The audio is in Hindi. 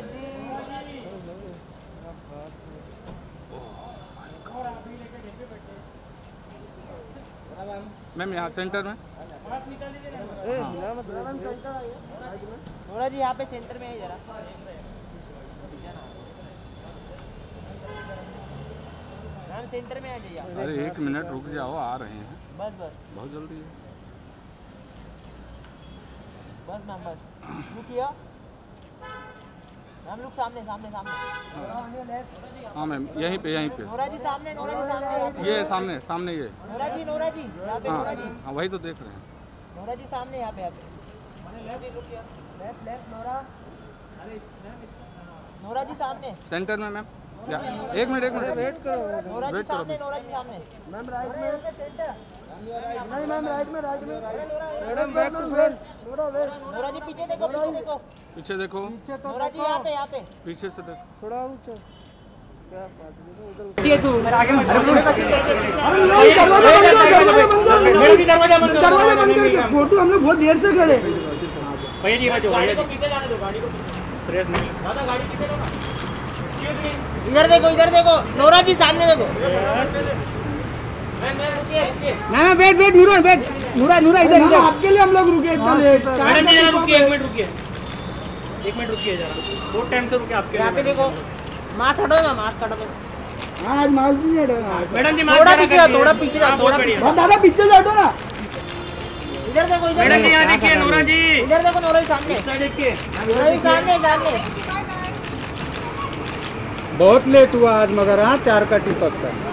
मैम यहाँ सेंटर में नोरा जी यहाँ पे सेंटर में है जरा। मैम सेंटर में आ जाइए। अरे एक मिनट रुक जाओ, आ रहे हैं। बस बस बहुत जल्दी है। बस मैम बस रुकिए। मैम लोग सामने सामने सामने। हाँ मैम यहीं पे नोरा जी सामने। ये सामने ये नोरा जी यहाँ पे। हाँ वही तो देख रहे हैं। नोरा जी सामने यहाँ पे लेफ्ट नोरा जी सामने सेंटर में। मैम एक मिनट वेट करो। नोरा जी सामने मैम राइट में सेंटर। नहीं मैम राइट में madam back to front. Nora ji पीछे देखो नोरा जी यहाँ पे पीछे से देखो थोड़ा ऊंचा। क्या बात है तू मेरे आगे मत। दरवाजा बंद कर फोटो हम लोग बहुत देर से खड़े। भैया जी गाड़ी को पीछे जाने दो। गाड़ी को प्रेस नहीं दादा गाड़ी पीछे दो ना। इधर देखो नोरा जी सामने देखो। ना वेट नूरा इधर। आपके लिए हम लोग रुके इतना लेट। एक मिनट रुकिए जरा। बहुत टाइम से रुके आपके लिए। यहाँ पे देखो मास्क हटाओ ना। आज मास्क नहीं हटाना। मैडम जी थोड़ा पीछे जाओ दादा पीछे हटो ना। इधर देखो मैडम जी यहाँ देखिए नोरा जी। इधर देखो नोरा जी सामने। बहुत लेट हुआ आज मगर। हाँ 4 का टिपक था।